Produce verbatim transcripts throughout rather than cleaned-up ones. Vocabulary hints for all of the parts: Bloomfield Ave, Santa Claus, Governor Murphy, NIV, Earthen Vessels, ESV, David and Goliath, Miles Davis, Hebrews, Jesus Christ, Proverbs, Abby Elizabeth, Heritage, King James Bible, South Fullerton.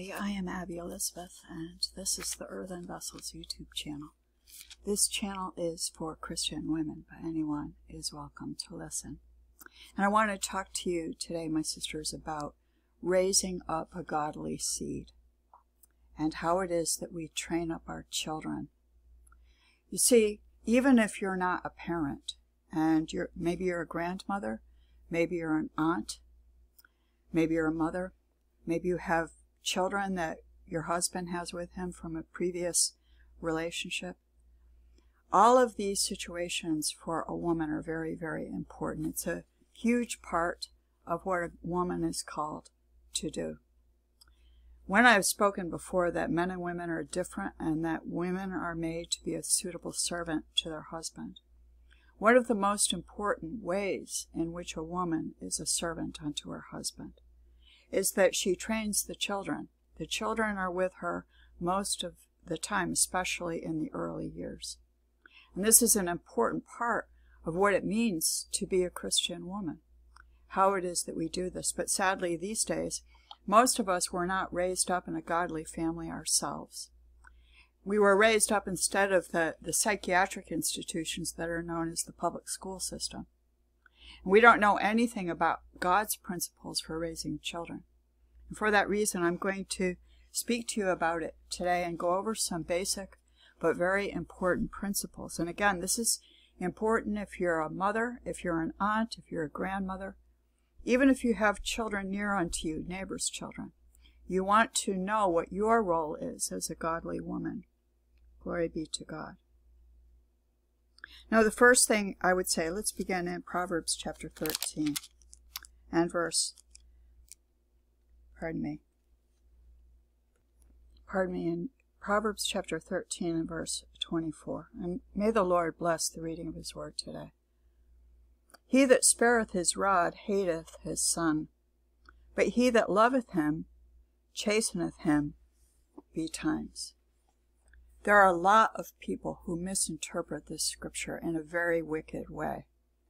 everybody. I am Abby Elizabeth, and this is the Earthen Vessels YouTube channel. This channel is for Christian women, but anyone is welcome to listen. And I want to talk to you today, my sisters, about raising up a godly seed and how it is that we train up our children. You see, even if you're not a parent, and you're maybe you're a grandmother, maybe you're an aunt, maybe you're a mother, maybe you have children that your husband has with him from a previous relationship. All of these situations for a woman are very, very important. It's a huge part of what a woman is called to do. When I've spoken before that men and women are different and that women are made to be a suitable servant to their husband. One of the most important ways in which a woman is a servant unto her husband is that she trains the children. The children are with her most of the time, especially in the early years. And this is an important part of what it means to be a Christian woman, how it is that we do this. But sadly, these days, most of us were not raised up in a godly family ourselves. We were raised up instead of the, the psychiatric institutions that are known as the public school system. And we don't know anything about God's principles for raising children. And for that reason, I'm going to speak to you about it today and go over some basic but very important principles. And again, this is important if you're a mother, if you're an aunt, if you're a grandmother, even if you have children near unto you, neighbors' children. You want to know what your role is as a godly woman. Glory be to God. Now the first thing I would say, let's begin in Proverbs chapter thirteen and verse, pardon me, pardon me, in Proverbs chapter thirteen and verse twenty-four. And may the Lord bless the reading of his word today. He that spareth his rod hateth his son, but he that loveth him chasteneth him betimes. There are a lot of people who misinterpret this scripture in a very wicked way.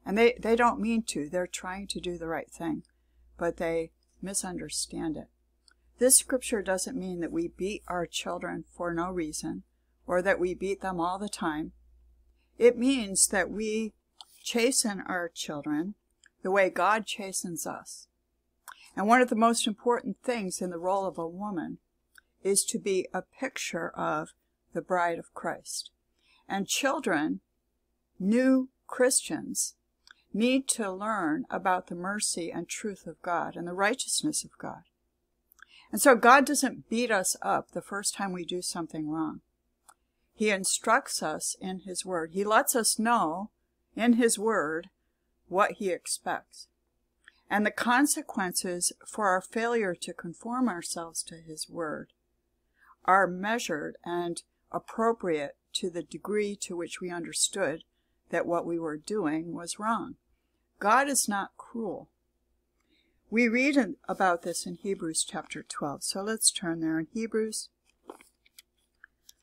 And they, they don't mean to. They're trying to do the right thing, but they misunderstand it. This scripture doesn't mean that we beat our children for no reason or that we beat them all the time. It means that we chasten our children the way God chastens us. And one of the most important things in the role of a woman is to be a picture of the bride of Christ. And children, new Christians, need to learn about the mercy and truth of God and the righteousness of God. And so God doesn't beat us up the first time we do something wrong. He instructs us in his word. He lets us know in his word what he expects and the consequences for our failure to conform ourselves to his word are measured and appropriate to the degree to which we understood that what we were doing was wrong. God is not cruel. We read in, about this in Hebrews chapter twelve. So let's turn there in Hebrews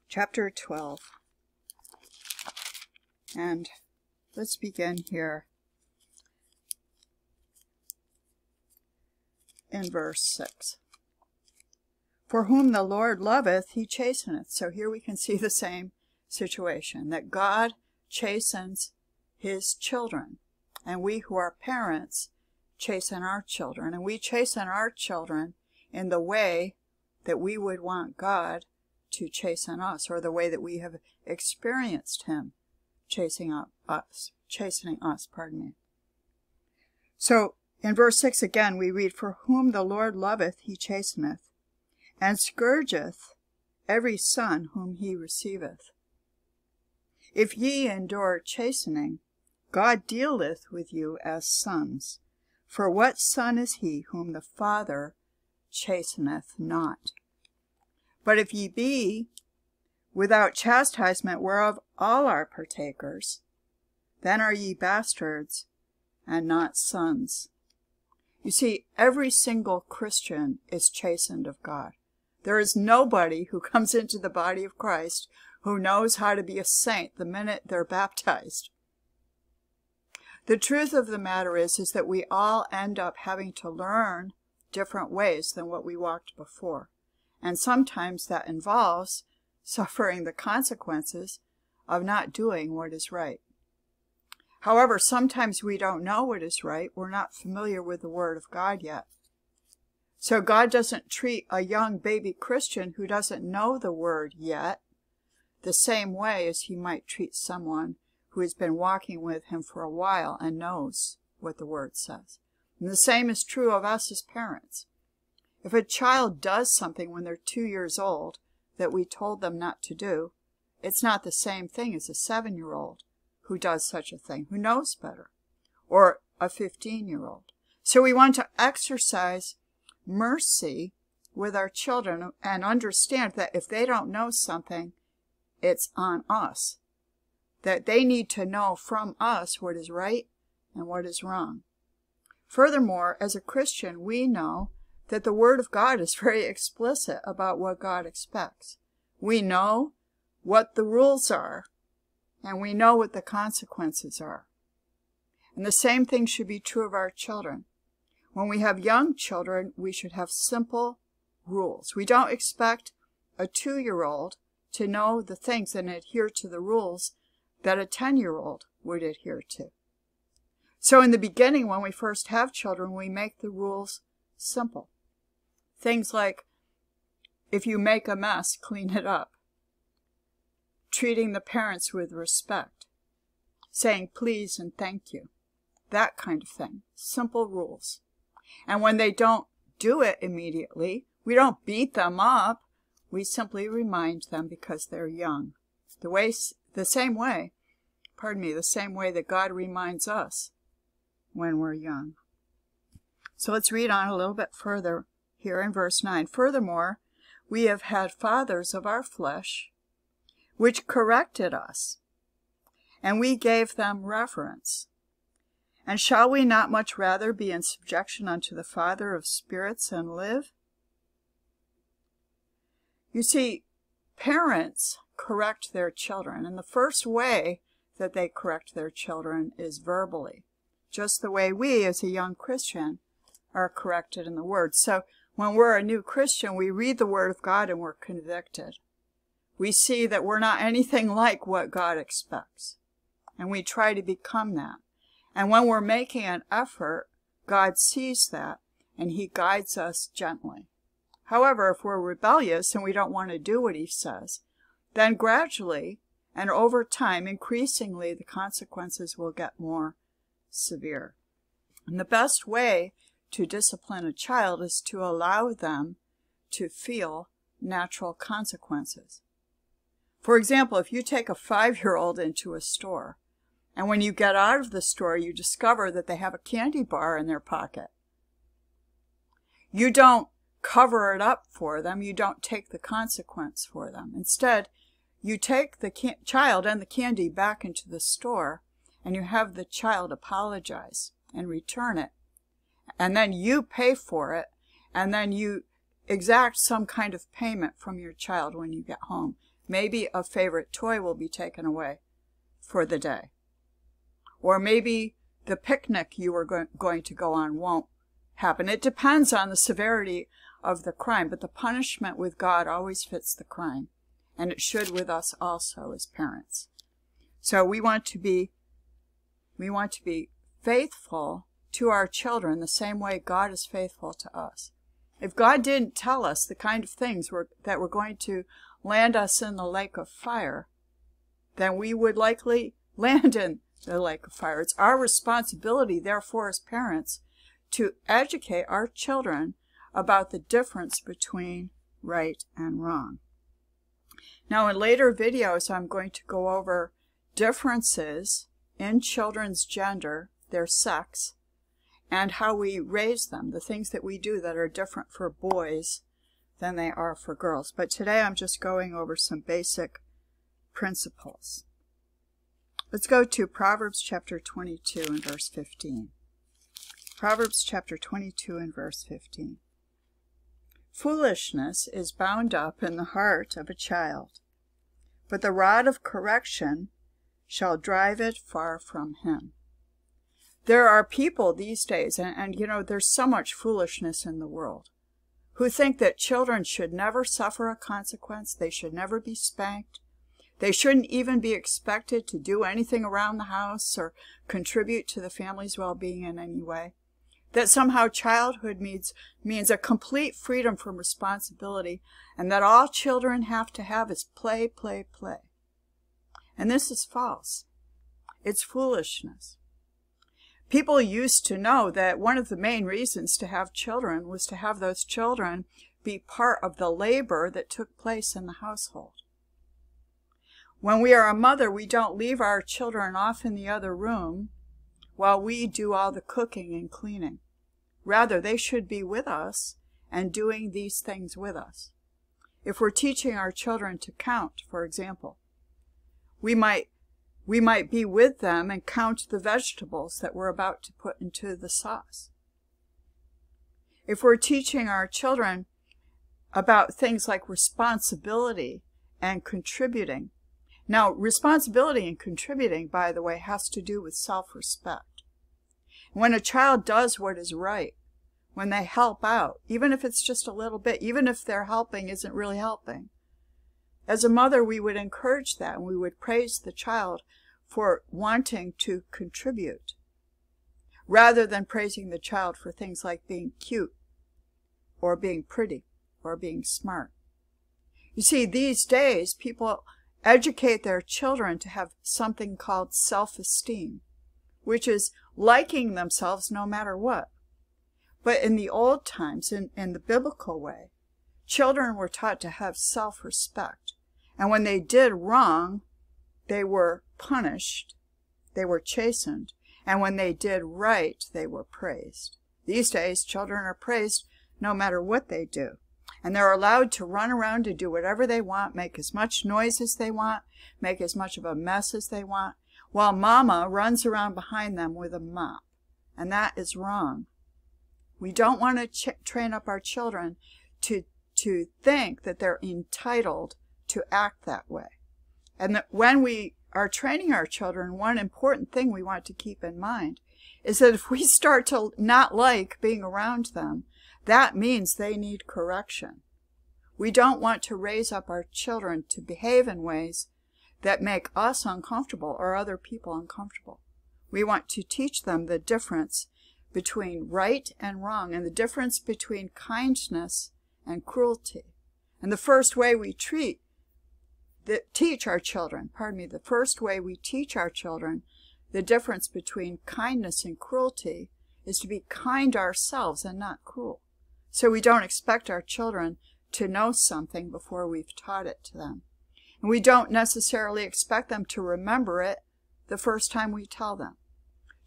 chapter twelve. And let's begin here in verse six. For whom the Lord loveth, he chasteneth. So here we can see the same situation, that God chastens his children, and we who are parents chasten our children, and we chasten our children in the way that we would want God to chasten us, or the way that we have experienced him chasing up us, chastening us, pardon me. So in verse six again we read, for whom the Lord loveth he chasteneth, and scourgeth every son whom he receiveth. If ye endure chastening, God dealeth with you as sons. For what son is he whom the Father chasteneth not? But if ye be without chastisement, whereof all are partakers, then are ye bastards and not sons. You see, every single Christian is chastened of God. There is nobody who comes into the body of Christ who knows how to be a saint the minute they're baptized. The truth of the matter is, is that we all end up having to learn different ways than what we walked before. and sometimes that involves suffering the consequences of not doing what is right. However, sometimes we don't know what is right. We're not familiar with the Word of God yet. So God doesn't treat a young baby Christian who doesn't know the Word yet the same way as he might treat someone who has been walking with him for a while and knows what the Word says. And the same is true of us as parents. If a child does something when they're two years old that we told them not to do, it's not the same thing as a seven-year-old who does such a thing, who knows better, or a fifteen-year-old. So we want to exercise mercy with our children and understand that if they don't know something, it's on us, that they need to know from us what is right and what is wrong. Furthermore, as a Christian, we know that the Word of God is very explicit about what God expects. We know what the rules are, and we know what the consequences are. And the same thing should be true of our children. When we have young children, we should have simple rules. We don't expect a two-year-old to know the things and adhere to the rules that a ten-year-old would adhere to. So in the beginning, when we first have children, we make the rules simple. Things like, if you make a mess, clean it up. Treating the parents with respect. Saying please and thank you. That kind of thing. Simple rules. And when they don't do it immediately, we don't beat them up. We simply remind them because they're young. The way, the same way, pardon me, the same way that God reminds us when we're young. So let's read on a little bit further here in verse nine. Furthermore, we have had fathers of our flesh, which corrected us, and we gave them reverence. And shall we not much rather be in subjection unto the Father of spirits and live? You see, parents correct their children, and the first way that they correct their children is verbally, just the way we as a young Christian are corrected in the Word. So when we're a new Christian, we read the Word of God and we're convicted. We see that we're not anything like what God expects, and we try to become that. And when we're making an effort, God sees that, and He guides us gently. However, if we're rebellious and we don't want to do what He says, then gradually and over time, increasingly, the consequences will get more severe. And the best way to discipline a child is to allow them to feel natural consequences. For example, if you take a five-year-old into a store, and when you get out of the store, you discover that they have a candy bar in their pocket. You don't cover it up for them. You don't take the consequence for them. Instead, you take the can- child and the candy back into the store, and you have the child apologize and return it. And then you pay for it, and then you exact some kind of payment from your child when you get home. Maybe a favorite toy will be taken away for the day. Or maybe the picnic you were go going to go on won't happen. It depends on the severity of the crime, but the punishment with God always fits the crime, and it should with us also as parents. So we want to be, we want to be faithful to our children the same way God is faithful to us. If God didn't tell us the kind of things we're, that were going to land us in the lake of fire, then we would likely land in the lake of fire. It's our responsibility, therefore, as parents, to educate our children about the difference between right and wrong. Now, in later videos, I'm going to go over differences in children's gender, their sex, and how we raise them, the things that we do that are different for boys than they are for girls. But today, I'm just going over some basic principles. Let's go to Proverbs chapter twenty-two and verse fifteen. Proverbs chapter twenty-two and verse fifteen. Foolishness is bound up in the heart of a child, but the rod of correction shall drive it far from him. There are people these days, and, and you know, there's so much foolishness in the world, who think that children should never suffer a consequence, they should never be spanked, they shouldn't even be expected to do anything around the house or contribute to the family's well-being in any way, that somehow childhood means, means a complete freedom from responsibility, and that all children have to have is play, play, play. And this is false. It's foolishness. People used to know that one of the main reasons to have children was to have those children be part of the labor that took place in the household. When we are a mother, we don't leave our children off in the other room while we do all the cooking and cleaning. Rather, they should be with us and doing these things with us. If we're teaching our children to count, for example, we might We might be with them and count the vegetables that we're about to put into the sauce. If we're teaching our children about things like responsibility and contributing. Now, responsibility and contributing, by the way, has to do with self-respect. When a child does what is right, when they help out, even if it's just a little bit, even if their helping isn't really helping, as a mother, we would encourage that, and we would praise the child for wanting to contribute, rather than praising the child for things like being cute, or being pretty, or being smart. You see, these days, people educate their children to have something called self-esteem, which is liking themselves no matter what. But in the old times, in, in the biblical way, children were taught to have self-respect. And when they did wrong, they were punished, they were chastened, and when they did right, they were praised. These days, children are praised no matter what they do, and they're allowed to run around to do whatever they want, make as much noise as they want, make as much of a mess as they want, while mama runs around behind them with a mop, and that is wrong. We don't want to ch- train up our children to, to think that they're entitled to act that way. And that when we are training our children, one important thing we want to keep in mind is that if we start to not like being around them, that means they need correction. We don't want to raise up our children to behave in ways that make us uncomfortable or other people uncomfortable. We want to teach them the difference between right and wrong, and the difference between kindness and cruelty. And the first way we treat The, teach our children, pardon me, the first way we teach our children the difference between kindness and cruelty is to be kind ourselves and not cruel. So we don't expect our children to know something before we've taught it to them. And we don't necessarily expect them to remember it the first time we tell them.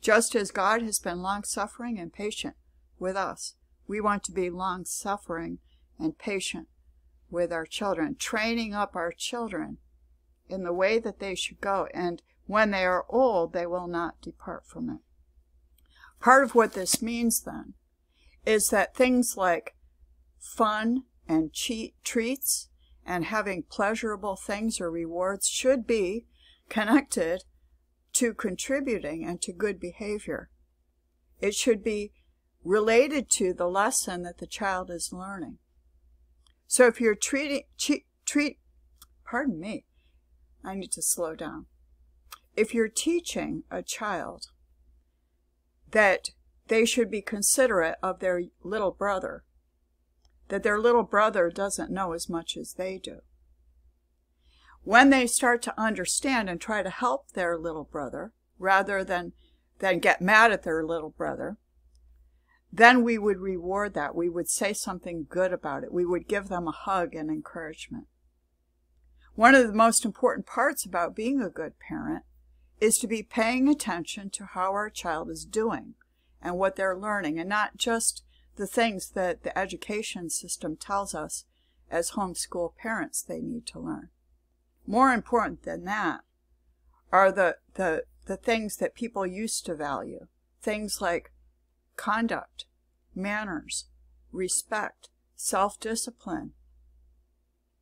Just as God has been long-suffering and patient with us, we want to be long-suffering and patient with our children, training up our children in the way that they should go, and when they are old, they will not depart from it. Part of what this means, then, is that things like fun and cheat treats and having pleasurable things or rewards should be connected to contributing and to good behavior. It should be related to the lesson that the child is learning. So if you're treating, cheat, treat, pardon me, I need to slow down. If you're teaching a child that they should be considerate of their little brother, that their little brother doesn't know as much as they do, when they start to understand and try to help their little brother, rather than, than get mad at their little brother, then we would reward that. We would say something good about it. We would give them a hug and encouragement. One of the most important parts about being a good parent is to be paying attention to how our child is doing and what they're learning, and not just the things that the education system tells us as homeschool parents they need to learn. More important than that are the, the, the things that people used to value, things like conduct, manners, respect, self-discipline,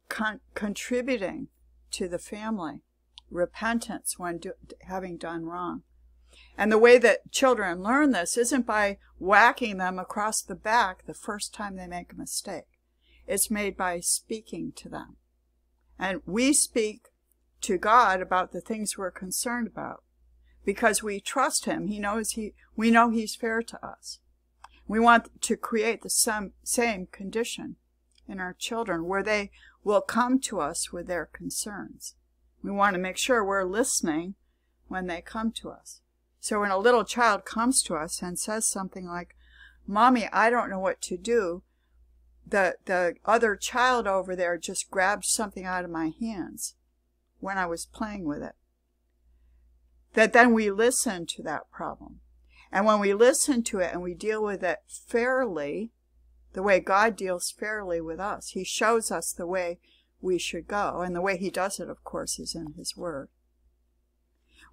con contributing to the family, repentance when do having done wrong. And the way that children learn this isn't by whacking them across the back the first time they make a mistake. It's made by speaking to them. And we speak to God about the things we're concerned about because we trust him. He knows he, we know he's fair to us. We want to create the same condition in our children where they will come to us with their concerns. We want to make sure we're listening when they come to us. So when a little child comes to us and says something like, Mommy, I don't know what to do. The, the other child over there just grabbed something out of my hands when I was playing with it. That then we listen to that problem. And when we listen to it and we deal with it fairly, the way God deals fairly with us, he shows us the way we should go. And the way he does it, of course, is in his word.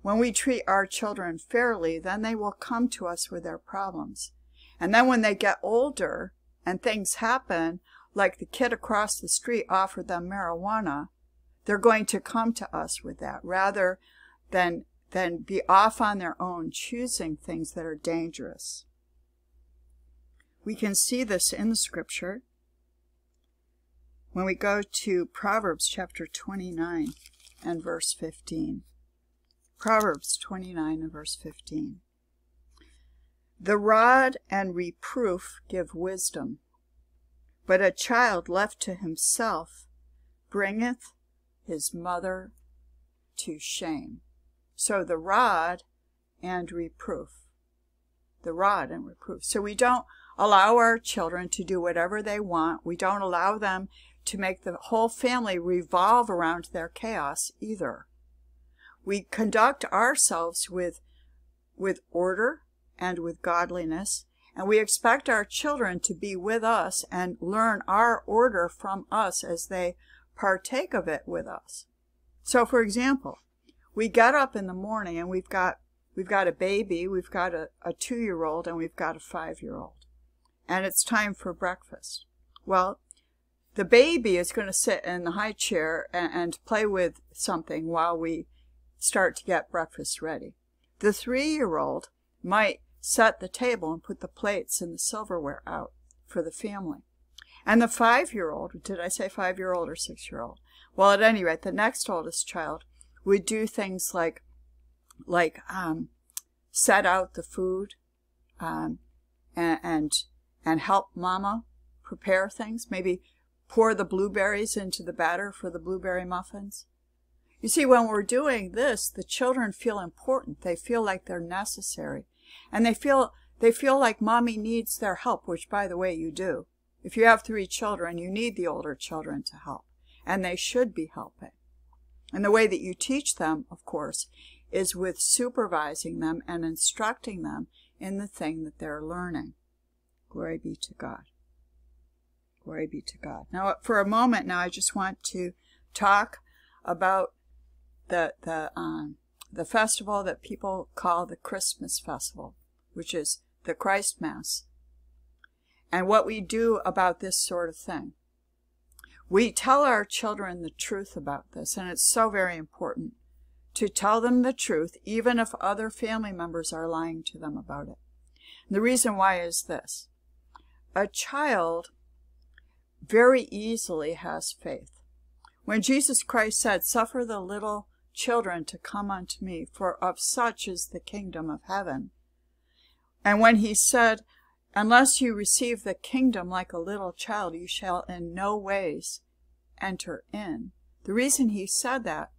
When we treat our children fairly, then they will come to us with their problems. And then when they get older and things happen, like the kid across the street offered them marijuana, they're going to come to us with that rather than, than be off on their own choosing things that are dangerous. We can see this in the scripture when we go to Proverbs chapter twenty-nine and verse fifteen. Proverbs twenty-nine and verse fifteen. The rod and reproof give wisdom, but a child left to himself bringeth his mother to shame. So the rod and reproof. The rod and reproof. So we don't allow our children to do whatever they want. We don't allow them to make the whole family revolve around their chaos either. We conduct ourselves with, with order and with godliness, and we expect our children to be with us and learn our order from us as they partake of it with us. So for example, we get up in the morning and we've got we've got a baby, we've got a, a two-year-old, and we've got a five-year-old, and it's time for breakfast. Well, the baby is going to sit in the high chair and, and play with something while we start to get breakfast ready. The three-year-old might set the table and put the plates and the silverware out for the family. And the five-year-old, did I say five-year-old or six-year-old? Well, at any rate, the next oldest child would do things like, like um, set out the food um, and, and, and help Mama prepare things, maybe pour the blueberries into the batter for the blueberry muffins. You see, when we're doing this, the children feel important. They feel like they're necessary. And they feel, they feel like Mommy needs their help, which, by the way, you do. If you have three children, you need the older children to help. And they should be helping. And the way that you teach them, of course, is with supervising them and instructing them in the thing that they're learning. Glory be to God. Glory be to God. Now, for a moment now, I just want to talk about the, the, um, the festival that people call the Christmas festival, which is the Christ Mass, and what we do about this sort of thing. We tell our children the truth about this, and it's so very important to tell them the truth, even if other family members are lying to them about it. And the reason why is this. A child very easily has faith. When Jesus Christ said, "Suffer the little children to come unto me, for of such is the kingdom of heaven." And when he said, "Unless you receive the kingdom like a little child, you shall in no ways enter in." The reason he said that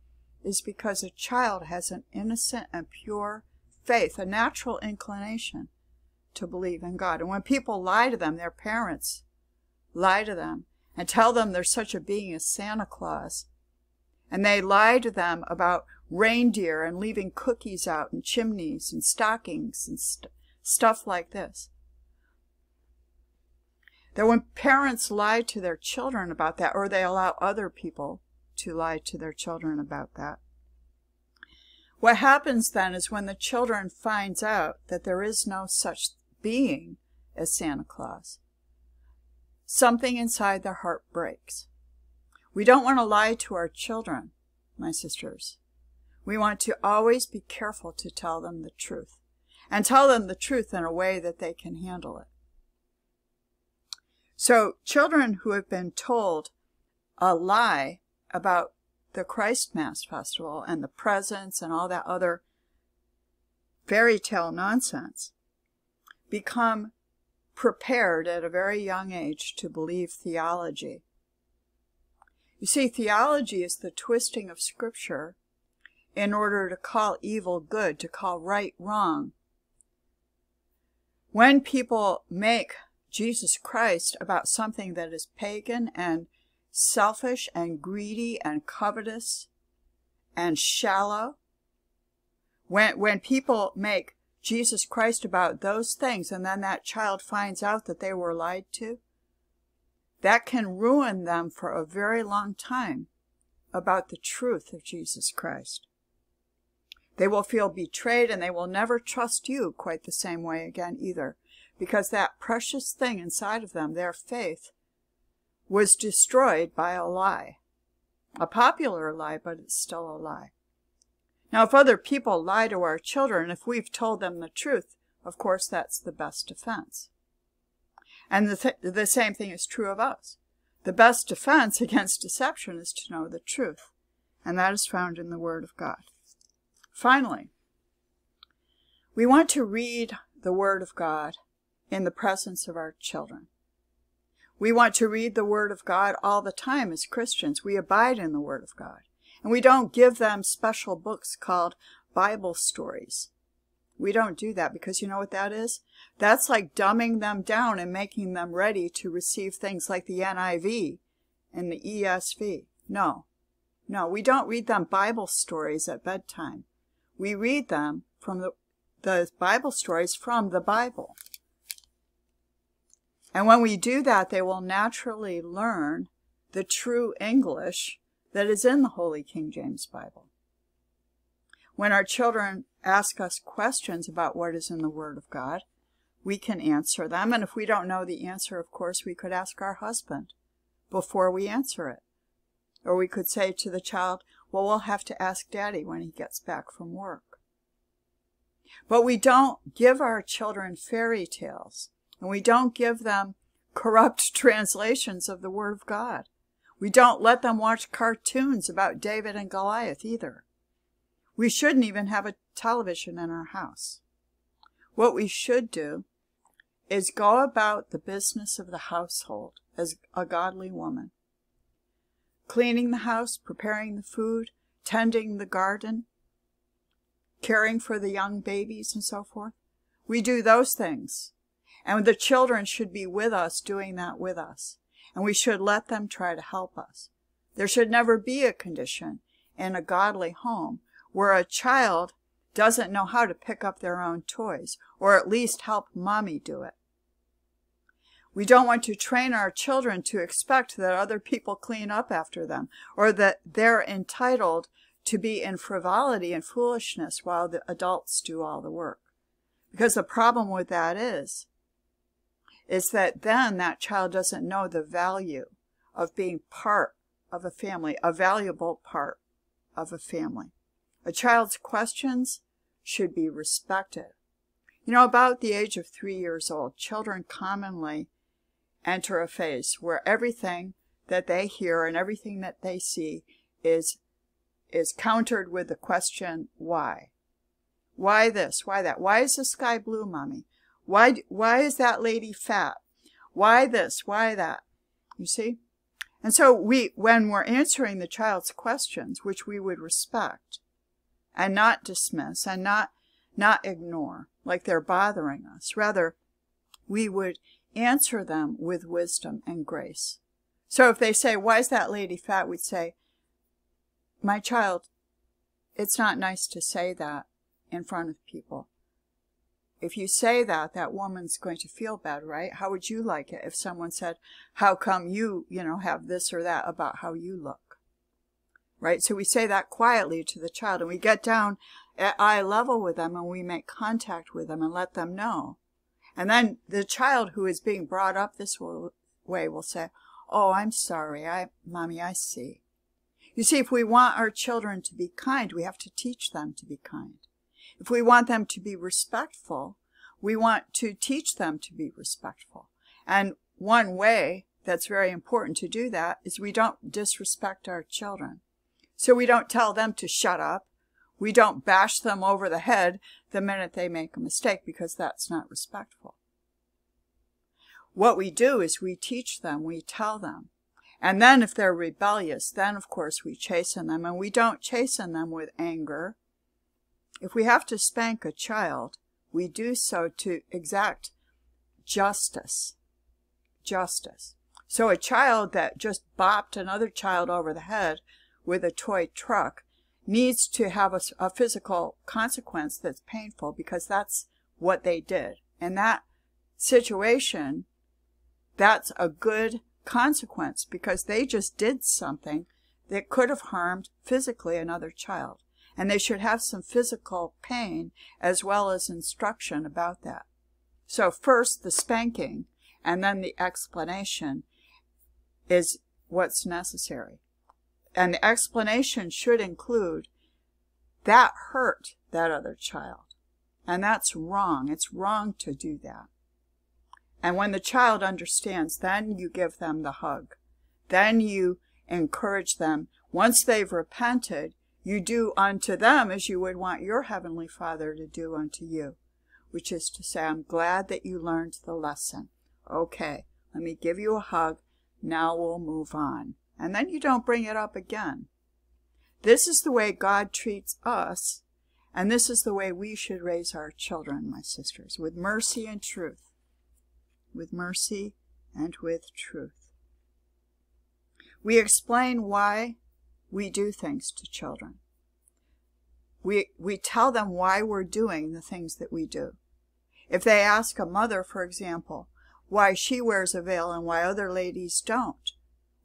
is because a child has an innocent and pure faith, a natural inclination to believe in God. And when people lie to them, their parents lie to them and tell them there's such a being as Santa Claus, and they lie to them about reindeer and leaving cookies out and chimneys and stockings and st stuff like this. That when parents lie to their children about that, or they allow other people to lie to their children about that, what happens then is when the children finds out that there is no such being as Santa Claus, something inside their heart breaks. We don't want to lie to our children, my sisters. We want to always be careful to tell them the truth, and tell them the truth in a way that they can handle it. So children who have been told a lie about the Christmas festival and the presents and all that other fairy tale nonsense become prepared at a very young age to believe theology. You see, theology is the twisting of Scripture in order to call evil good, to call right wrong. When people make Jesus Christ about something that is pagan and selfish and greedy and covetous and shallow, when when people make Jesus Christ about those things and then that child finds out that they were lied to, that can ruin them for a very long time about the truth of Jesus Christ. They will feel betrayed and they will never trust you quite the same way again either, because that precious thing inside of them, their faith, was destroyed by a lie. A popular lie, but it's still a lie. Now, if other people lie to our children, if we've told them the truth, of course, that's the best defense. And the, th the same thing is true of us. The best defense against deception is to know the truth, and that is found in the Word of God. Finally, we want to read the Word of God in the presence of our children. We want to read the Word of God all the time as Christians. We abide in the Word of God. And we don't give them special books called Bible stories. We don't do that because you know what that is? That's like dumbing them down and making them ready to receive things like the N I V and the E S V. No, no, we don't read them Bible stories at bedtime. We read them from the, the Bible stories from the Bible. And when we do that, they will naturally learn the true English that is in the Holy King James Bible. When our children ask us questions about what is in the Word of God, we can answer them. And if we don't know the answer, of course, we could ask our husband before we answer it. Or we could say to the child, well, we'll have to ask Daddy when he gets back from work. But we don't give our children fairy tales, and we don't give them corrupt translations of the Word of God. We don't let them watch cartoons about David and Goliath either. We shouldn't even have a television in our house. What we should do is go about the business of the household as a godly woman, cleaning the house, preparing the food, tending the garden, caring for the young babies and so forth. We do those things, and the children should be with us doing that with us. And we should let them try to help us. There should never be a condition in a godly home where a child doesn't know how to pick up their own toys, or at least help mommy do it. We don't want to train our children to expect that other people clean up after them, or that they're entitled to be in frivolity and foolishness while the adults do all the work. Because the problem with that is, is that then that child doesn't know the value of being part of a family, a valuable part of a family. A child's questions should be respected. You know, about the age of three years old, children commonly enter a phase where everything that they hear and everything that they see is, is countered with the question, why? Why this? Why that? Why is the sky blue, Mommy? Why, why is that lady fat? Why this? Why that? You see? And so we, when we're answering the child's questions, which we would respect and not dismiss and not, not ignore, like they're bothering us. Rather, we would answer them with wisdom and grace. So if they say, why is that lady fat? We'd say, my child, it's not nice to say that in front of people. If you say that, that woman's going to feel bad, right? How would you like it if someone said, how come you, you know, have this or that about how you look, right? So we say that quietly to the child, and we get down at eye level with them, and we make contact with them and let them know. And then the child who is being brought up this way will say, oh, I'm sorry, I, Mommy, I see. You see, if we want our children to be kind, we have to teach them to be kind. If we want them to be respectful, we want to teach them to be respectful. And one way that's very important to do that is we don't disrespect our children. So we don't tell them to shut up. We don't bash them over the head the minute they make a mistake, because that's not respectful. What we do is we teach them, we tell them. And then if they're rebellious, then of course we chasten them. And we don't chasten them with anger. If we have to spank a child, we do so to exact justice. Justice. So a child that just bopped another child over the head with a toy truck needs to have a, a physical consequence that's painful, because that's what they did. And that situation, that's a good consequence, because they just did something that could have harmed physically another child, and they should have some physical pain as well as instruction about that. So first the spanking, and then the explanation is what's necessary. And the explanation should include that hurt that other child, and that's wrong. It's wrong to do that. And when the child understands, then you give them the hug. Then you encourage them. Once they've repented, you do unto them as you would want your Heavenly Father to do unto you, which is to say, I'm glad that you learned the lesson. Okay, let me give you a hug. Now we'll move on. And then you don't bring it up again. This is the way God treats us, and this is the way we should raise our children, my sisters, with mercy and truth. With mercy and with truth. We explain why we do things to children. We, we tell them why we're doing the things that we do. If they ask a mother, for example, why she wears a veil and why other ladies don't,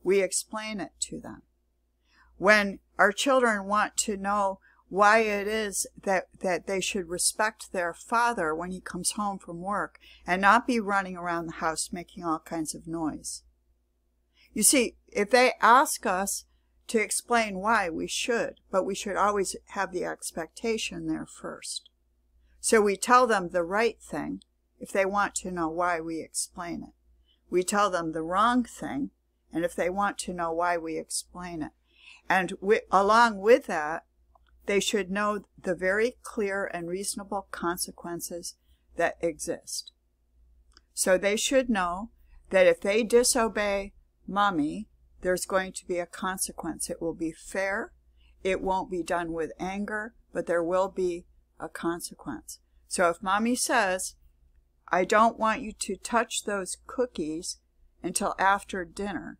we explain it to them. When our children want to know why it is that, that they should respect their father when he comes home from work and not be running around the house making all kinds of noise. You see, if they ask us to explain why, we should, but we should always have the expectation there first. So we tell them the right thing. If they want to know why, we explain it. We tell them the wrong thing, and if they want to know why, we explain it. And we, along with that, they should know the very clear and reasonable consequences that exist. So they should know that if they disobey mommy, there's going to be a consequence. It will be fair. It won't be done with anger, but there will be a consequence. So if mommy says, I don't want you to touch those cookies until after dinner,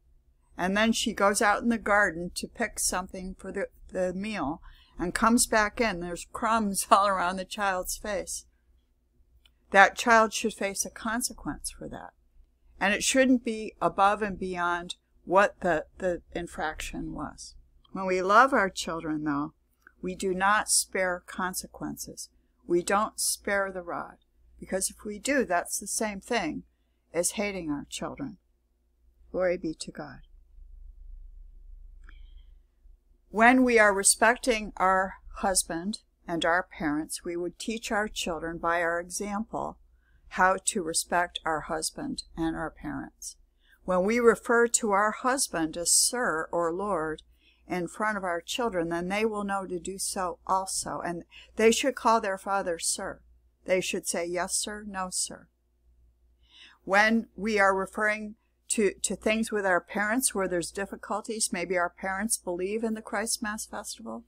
and then she goes out in the garden to pick something for the, the meal, and comes back in, there's crumbs all around the child's face. That child should face a consequence for that. And it shouldn't be above and beyond what the, the infraction was. When we love our children, though, we do not spare consequences. We don't spare the rod. Because if we do, that's the same thing as hating our children. Glory be to God. When we are respecting our husband and our parents, we would teach our children by our example how to respect our husband and our parents. When we refer to our husband as sir or lord in front of our children, then they will know to do so also. And they should call their father sir. They should say yes sir, no sir. When we are referring To, to things with our parents where there's difficulties, maybe our parents believe in the Christ Mass Festival,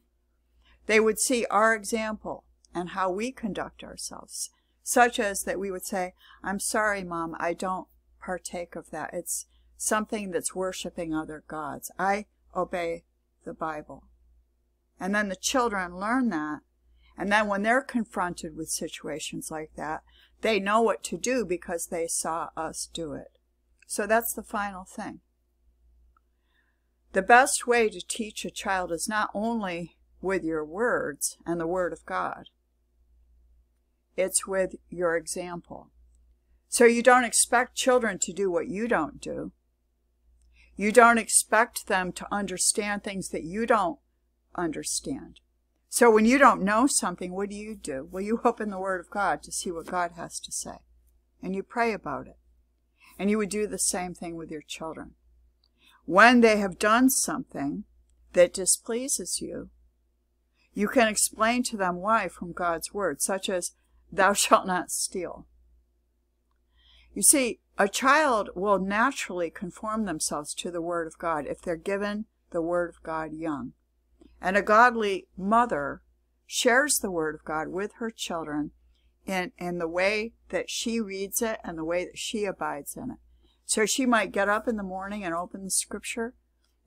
they would see our example and how we conduct ourselves, such as that we would say, I'm sorry, Mom, I don't partake of that. It's something that's worshiping other gods. I obey the Bible. And then the children learn that, and then when they're confronted with situations like that, they know what to do because they saw us do it. So that's the final thing. The best way to teach a child is not only with your words and the Word of God. It's with your example. So you don't expect children to do what you don't do. You don't expect them to understand things that you don't understand. So when you don't know something, what do you do? Well, you open the Word of God to see what God has to say. And you pray about it. And you would do the same thing with your children. When they have done something that displeases you, you can explain to them why from God's word, such as, thou shalt not steal. You see, a child will naturally conform themselves to the word of God if they're given the word of God young. And a godly mother shares the word of God with her children in, in the way that she reads it and the way that she abides in it. So she might get up in the morning and open the scripture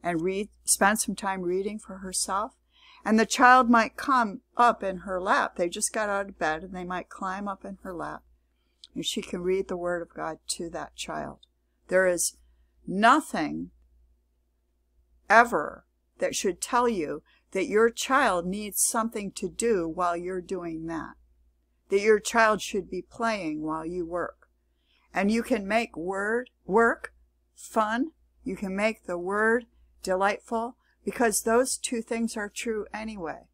and read, spend some time reading for herself. And the child might come up in her lap. They just got out of bed and they might climb up in her lap. And she can read the word of God to that child. There is nothing ever that should tell you that your child needs something to do while you're doing that. That your child should be playing while you work. And you can make word work fun. You can make the word delightful. Because those two things are true anyway.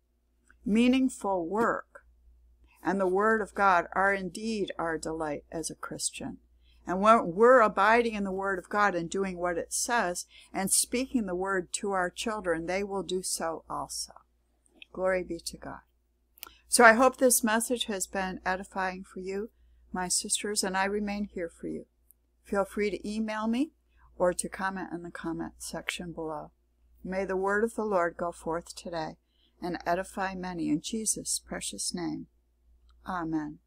Meaningful work and the Word of God are indeed our delight as a Christian. And when we're abiding in the Word of God and doing what it says and speaking the Word to our children, they will do so also. Glory be to God. So I hope this message has been edifying for you, my sisters, and I remain here for you. Feel free to email me or to comment in the comment section below. May the word of the Lord go forth today and edify many in Jesus' precious name. Amen.